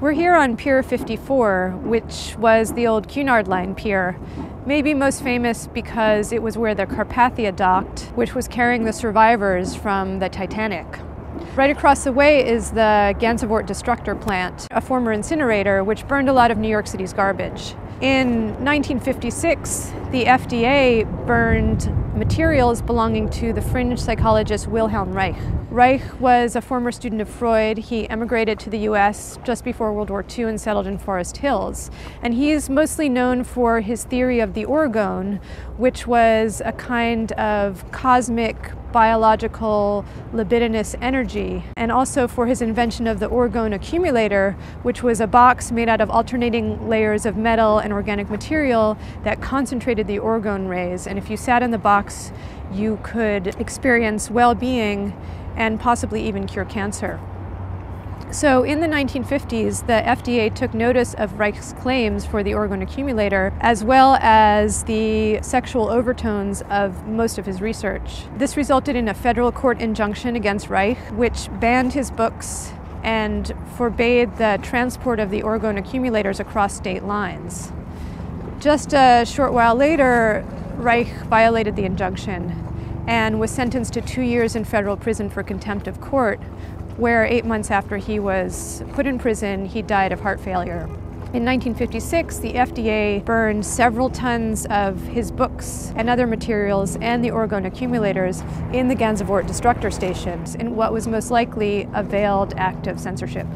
We're here on Pier 54, which was the old Cunard Line pier, maybe most famous because it was where the Carpathia docked, which was carrying the survivors from the Titanic. Right across the way is the Gansevoort Destructor Plant, a former incinerator which burned a lot of New York City's garbage. In 1956, the FDA burned materials belonging to the fringe psychologist Wilhelm Reich. Reich was a former student of Freud. He emigrated to the US just before World War II and settled in Forest Hills. And he's mostly known for his theory of the orgone, which was a kind of cosmic, biological, libidinous energy, and also for his invention of the orgone accumulator, which was a box made out of alternating layers of metal and organic material that concentrated the orgone rays. And if you sat in the box, you could experience well-being and possibly even cure cancer. So in the 1950s, the FDA took notice of Reich's claims for the orgone accumulator, as well as the sexual overtones of most of his research. This resulted in a federal court injunction against Reich, which banned his books and forbade the transport of the orgone accumulators across state lines. Just a short while later, Reich violated the injunction and was sentenced to 2 years in federal prison for contempt of court, where 8 months after he was put in prison, he died of heart failure. In 1956, the FDA burned several tons of his books and other materials and the orgone accumulators in the Gansevoort Destructor stations in what was most likely a veiled act of censorship.